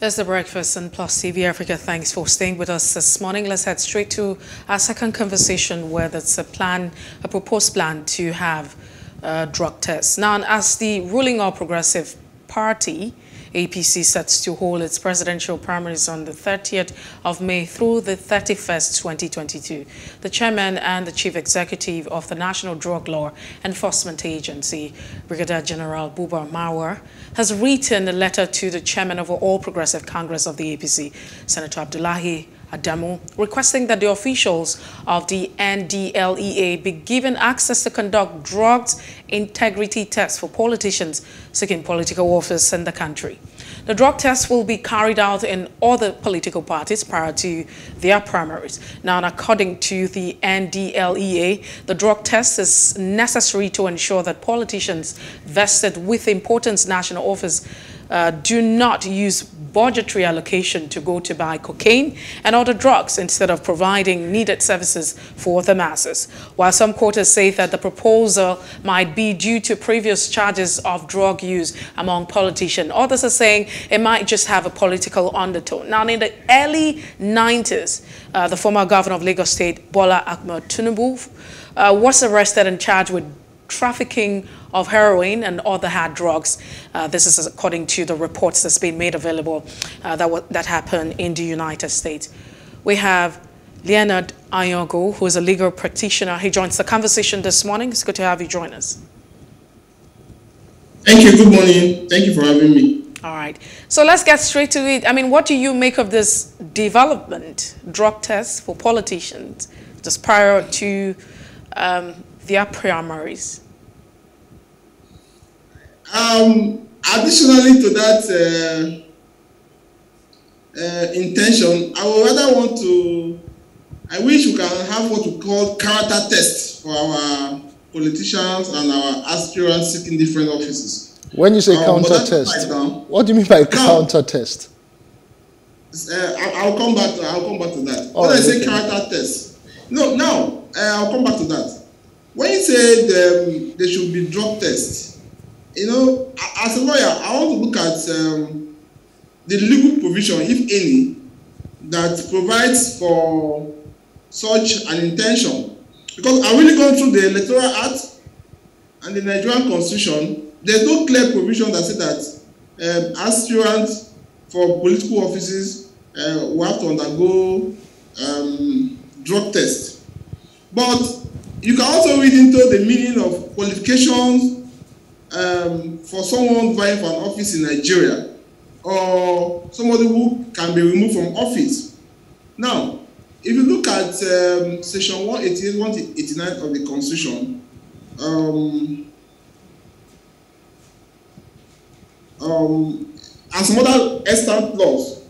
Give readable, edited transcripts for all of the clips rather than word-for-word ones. That's The Breakfast and Plus TV Africa. Thanks for staying with us this morning. Let's head straight to our second conversation, where that's a proposed plan to have drug tests. Now, as the ruling All Progressive Party, APC, sets to hold its presidential primaries on the 30th of May through the 31st, 2022. The chairman and the chief executive of the National Drug Law Enforcement Agency, Brigadier General Buba Mawar, has written a letter to the chairman of All Progressive Congress of the APC, Senator Abdullahi, requesting that the officials of the NDLEA be given access to conduct drug integrity tests for politicians seeking political office in the country. The drug tests will be carried out in other political parties prior to their primaries. Now, according to the NDLEA, the drug test is necessary to ensure that politicians vested with important national office do not use budgetary allocation to go to buy cocaine and other drugs instead of providing needed services for the masses. While some quarters say that the proposal might be due to previous charges of drug use among politicians, others are saying it might just have a political undertone. Now, in the early 90s, the former governor of Lagos State, Bola Tinubu, was arrested and charged with trafficking of heroin and other hard drugs. This is according to the reports that's been made available that happened in the United States. We have Leonard Anyogo, who is a legal practitioner. He joins the conversation this morning. It's good to have you join us. Thank you. Good morning. Thank you for having me. All right. So let's get straight to it. I mean, what do you make of this development, drug tests for politicians just prior to their primaries? Additionally to that intention, I would rather want to, I wish we can have what we call character tests for our politicians and our aspirants seeking different offices. When you say counter test, what do you mean by counter test? I'll come back to that. Oh, when I say character test, no, now I'll come back to that. When you say there should be drug tests, you know, as a lawyer, I want to look at the legal provision, if any, that provides for such an intention. Because I've really gone through the Electoral Act and the Nigerian Constitution. There's no clear provision that says that aspirants for political offices will have to undergo drug tests. But you can also read into the meaning of qualifications for someone vying for an office in Nigeria, or somebody who can be removed from office. Now, if you look at section 188, 189 of the Constitution, and some other extant laws,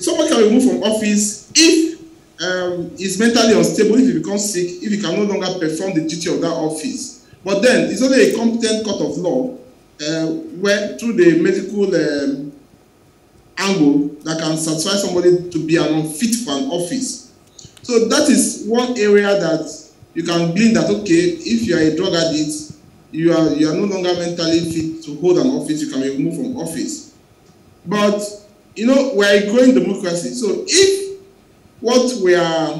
someone can be removed from office if he's mentally unstable, if he becomes sick, if he can no longer perform the duty of that office. But then it's only a competent court of law where through the medical angle that can satisfy somebody to be an unfit for an office. So that is one area that you can glean that, okay, if you are a drug addict, you are no longer mentally fit to hold an office, you can be removed from office. But, you know, we are a growing democracy. So if what we are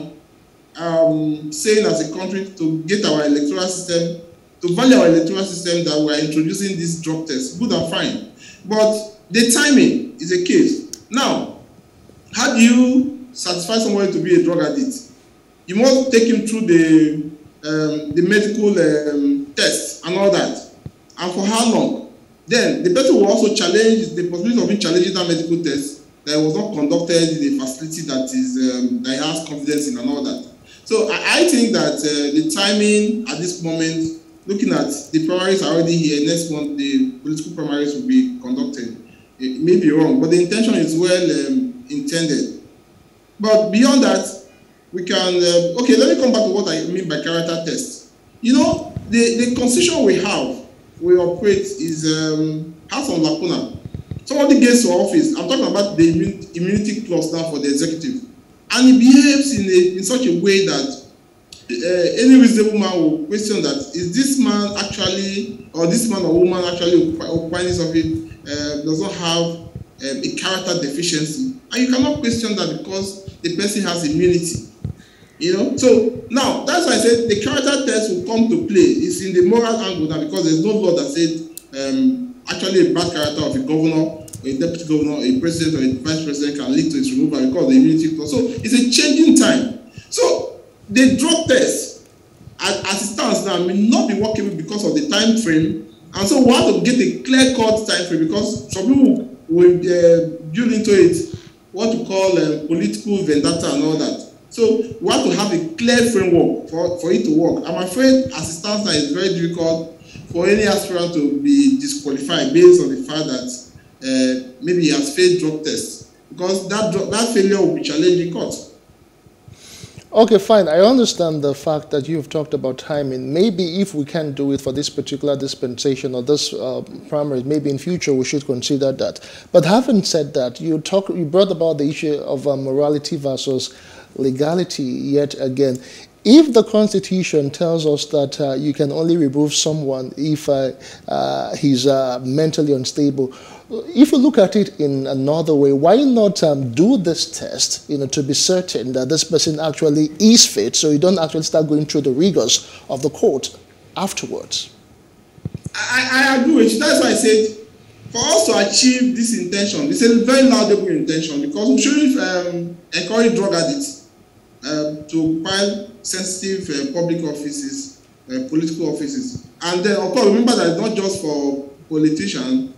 saying as a country to get our electoral system, to value our electoral system, that we are introducing this drug test, good and fine. But the timing is a case. Now, how do you satisfy somebody to be a drug addict? You must take him through the medical test and all that. And for how long? Then the person will also challenge the possibility of him challenging that medical test that was not conducted in a facility that is that has confidence in and all that. So I think that the timing at this moment, looking at the primaries are already here, next month the political primaries will be conducted. It may be wrong, but the intention is well intended. But beyond that, we can, okay, let me come back to what I mean by character test. You know, the constitution we have, we operate is, has some lacuna. Somebody gets to office, I'm talking about the immunity clause now for the executive, and it behaves in such a way that any reasonable man will question that, is this man actually, or this man or woman actually occupying this office does not have a character deficiency, and you cannot question that because the person has immunity. You know, so now that's why I said the character test will come to play. It's in the moral angle now because there's no law that said actually a bad character of a governor, a deputy governor, a president, or a vice president can lead to its removal because of the immunity clause. So it's a changing time. So the drug test, as it stands now, may not be workable because of the time frame. And so we have to get a clear-cut time frame because some people will build into it what we call political vendetta and all that. So we have to have a clear framework for it to work. I'm afraid as it stands now, it's very difficult for any aspirant to be disqualified based on the fact that maybe he has failed drug tests because that failure will be challenged in court. Okay, fine. I understand the fact that you've talked about timing. Maybe if we can do it for this particular dispensation or this primary, maybe in future we should consider that. But having said that, you brought about the issue of morality versus legality yet again. If the Constitution tells us that you can only remove someone if he's mentally unstable, if you look at it in another way, why not do this test, you know, to be certain that this person actually is fit, so you don't actually start going through the rigors of the court afterwards? I agree with you. That's why I said, for us to achieve this intention, it's a very laudable intention because we shouldn't encourage drug addicts to occupy sensitive public offices, political offices. And then, of course, remember that it's not just for politicians,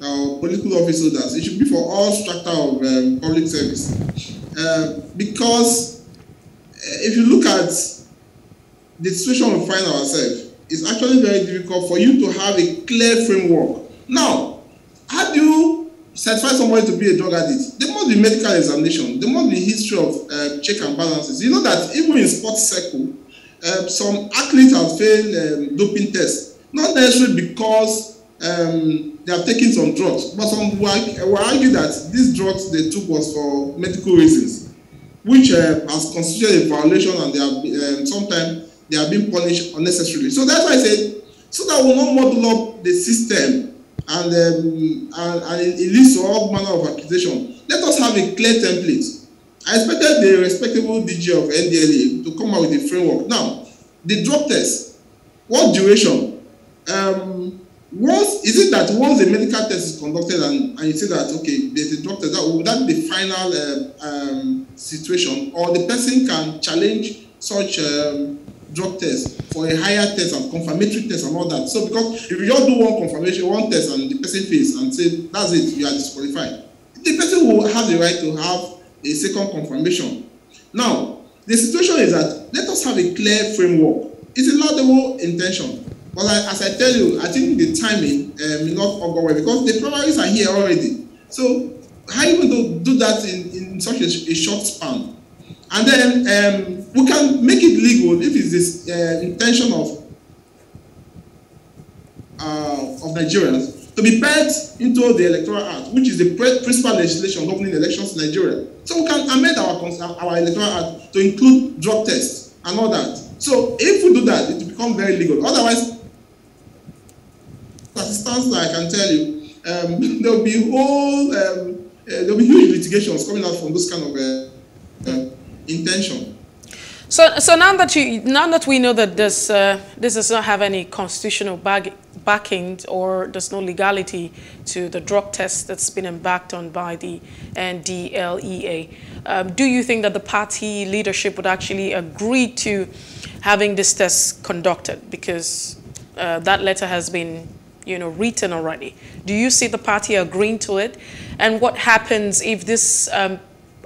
political office holders. It should be for all structure of public service. Because if you look at the situation we find ourselves, it's actually very difficult for you to have a clear framework. Now, how do you certify somebody to be a drug addict? There must be medical examination. There must be history of check and balances. You know that even in sports circle, some athletes have failed doping tests, not necessarily because they are taking some drugs, but some will argue that these drugs they took was for medical reasons, which has constituted a violation, and sometimes they have been punished unnecessarily. So that's why I said, so that we will not model up the system and it leads to all manner of accusation. Let us have a clear template. I expected the respectable DG of NDLEA to come out with a framework. Now, the drug test, what duration? Is it that once the medical test is conducted and you say that, okay, there's a drug test, would that be the final situation? Or the person can challenge such drug test for a higher test and confirmatory test and all that. So because if you just do one confirmation, one test and the person fails and say, that's it, you are disqualified, the person will have the right to have a second confirmation. Now, the situation is that let us have a clear framework. It's a laudable intention. But as I tell you, I think the timing may not go well because the primaries are here already. So how you going to do that in such a short span? And then we can make it legal if it's this intention of Nigerians to be paired into the Electoral Act, which is the principal legislation governing elections in Nigeria. So we can amend our Electoral Act to include drug tests and all that. So if we do that, it will become very legal. Otherwise, assistance, I can tell you, there will be huge litigations coming out from this kind of intention. So now that we know that this does not have any constitutional backing or there's no legality to the drug test that's been embarked on by the NDLEA, do you think that the party leadership would actually agree to having this test conducted? Because that letter has been, you know, written already. Do you see the party agreeing to it? And what happens if this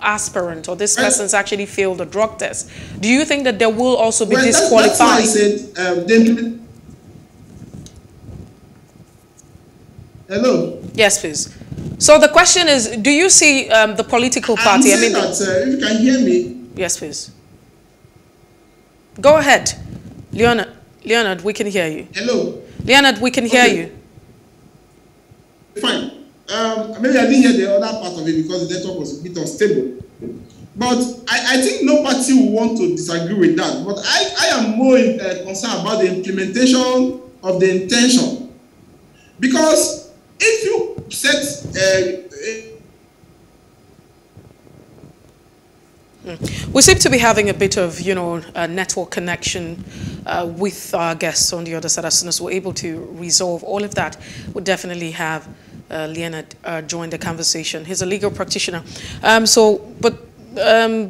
aspirant or this person's actually failed a drug test? Do you think that they will also be disqualified? Hello? Yes, please. So the question is, do you see the political party? I mean, that, if you can hear me. Yes, please. Go ahead. Leonard, we can hear you. Hello? Leonard, we can hear you. Fine. Maybe I didn't hear the other part of it because the network was a bit unstable. But I think no party will want to disagree with that. But I am more concerned about the implementation of the intention. Because if you set We seem to be having a bit of, a network connection with our guests on the other side. As soon as we're able to resolve all of that, we'll definitely have Leonard join the conversation. He's a legal practitioner.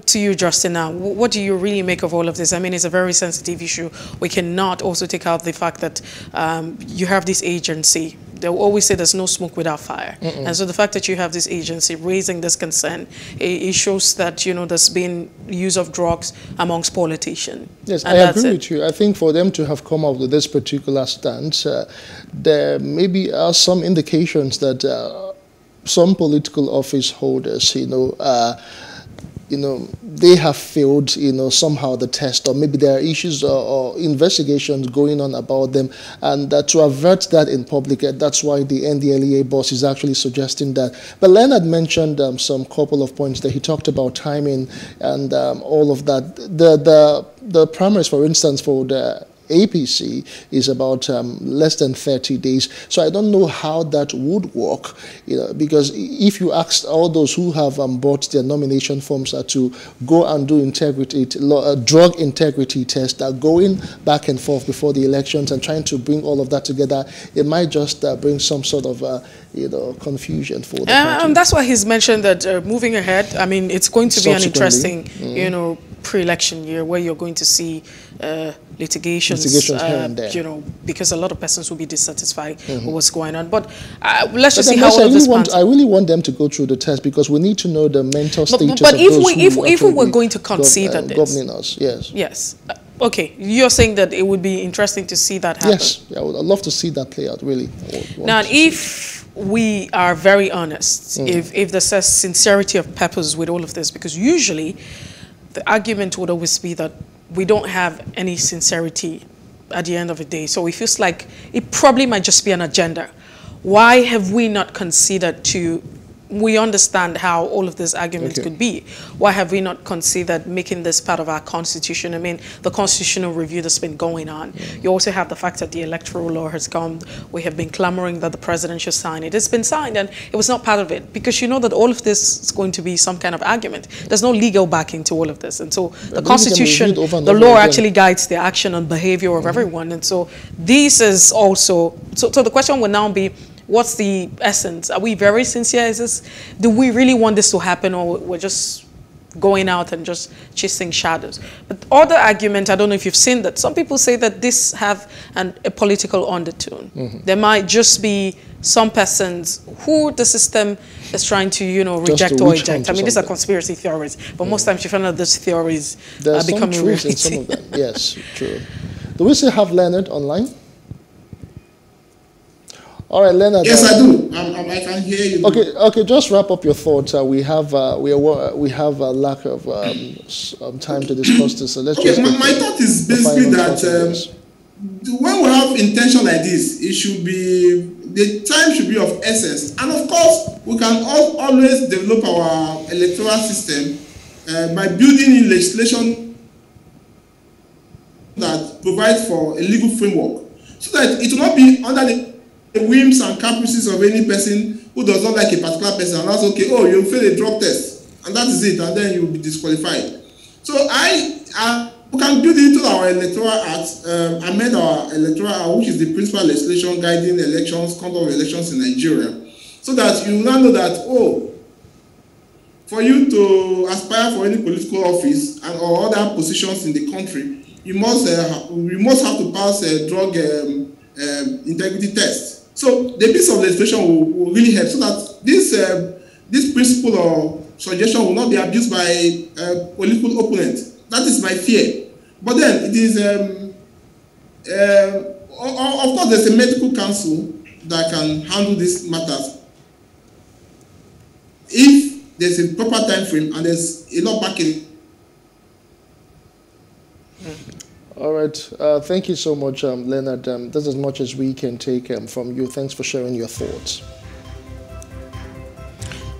To you, Justin, now, what do you really make of all of this? I mean, it's a very sensitive issue. We cannot also take out the fact that you have this agency. They will always say there's no smoke without fire. Mm-mm. And so the fact that you have this agency raising this concern, it shows that, there's been use of drugs amongst politicians. Yes, and I agree with you. I think for them to have come up with this particular stance, there maybe are some indications that some political office holders, they have failed, somehow the test, or maybe there are issues or investigations going on about them, and to avert that in public, that's why the NDLEA boss is actually suggesting that. But Leonard mentioned some couple of points that he talked about timing and all of that. The primaries, for instance, for the APC is about less than 30 days. So I don't know how that would work, because if you ask all those who have bought their nomination forms to go and do drug integrity tests, are going back and forth before the elections and trying to bring all of that together, it might just bring some sort of confusion for the country. That's why he's mentioned that moving ahead, I mean, it's going to be an interesting, pre-election year where you're going to see litigations here and there. Because a lot of persons will be dissatisfied with what's going on. But let's just see how all this pans out. I really want them to go through the test because we need to know the mental status. But if we were going to consider this, governing us, yes. Yes. Okay, you're saying that it would be interesting to see that happen. Yes, I would love to see that play out. Really. Now, if we are very honest, if there's a sincerity of purpose with all of this, because usually the argument would always be that we don't have any sincerity at the end of the day. So it feels like it probably might just be an agenda. Why have we not considered we understand how all of these arguments could be. Why have we not considered making this part of our constitution? I mean, the constitutional review that's been going on. You also have the fact that the electoral law has come. We have been clamoring that the president should sign it. It's been signed and it was not part of it because you know that all of this is going to be some kind of argument. There's no legal backing to all of this. And so the constitution, the law actually guides the action and behavior of everyone. And so this is also, so the question will now be, what's the essence? Are we very sincere? Do we really want this to happen, or we're just going out and just chasing shadows? But other argument, I don't know if you've seen that. Some people say that this have a political undertone. There might just be some persons who the system is trying to, reject or eject. I mean, these are conspiracy theories, but most times you find out those theories are becoming real. There's some truth in some of them. Yes, true. Do we still have Leonard online? All right, Leonard. Yes, I do. I can hear you. Okay. Just wrap up your thoughts. We have a lack of time to discuss this. So let's my thought is basically that when we have intention like this, it should be the time should be of essence, and of course, we can always develop our electoral system by building in legislation that provides for a legal framework, so that it will not be under the whims and caprices of any person who does not like a particular person, and that's okay. Oh, you fail a drug test, and that is it, and then you'll be disqualified. So we can build into our electoral act, amend our electoral act, which is the principal legislation guiding elections, conduct of elections in Nigeria, so that you now know that for you to aspire for any political office and or other positions in the country, you must have to pass a drug integrity test. So the piece of legislation will really help, so that this principle or suggestion will not be abused by political opponents. That is my fear. But then it is, of course, there's a medical council that can handle these matters if there's a proper time frame and there's a lot backing. All right. Thank you so much, Leonard. That's as much as we can take from you. Thanks for sharing your thoughts.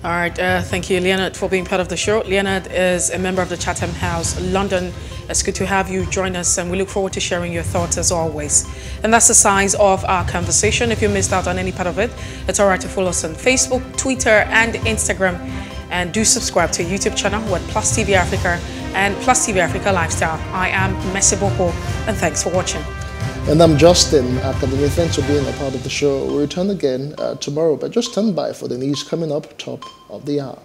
All right, thank you, Leonard, for being part of the show. Leonard is a member of the Chatham House, London. It's good to have you join us, and we look forward to sharing your thoughts as always. And that's the size of our conversation. If you missed out on any part of it, it's all right to follow us on Facebook, Twitter, and Instagram. And do subscribe to our YouTube channel with Plus TV Africa and Plus TV Africa Lifestyle. I am Messe Boko, and thanks for watching. And I'm Justin Akadonye. Thanks for being a part of the show. We'll return again tomorrow, but just stand by for the news coming up top of the hour.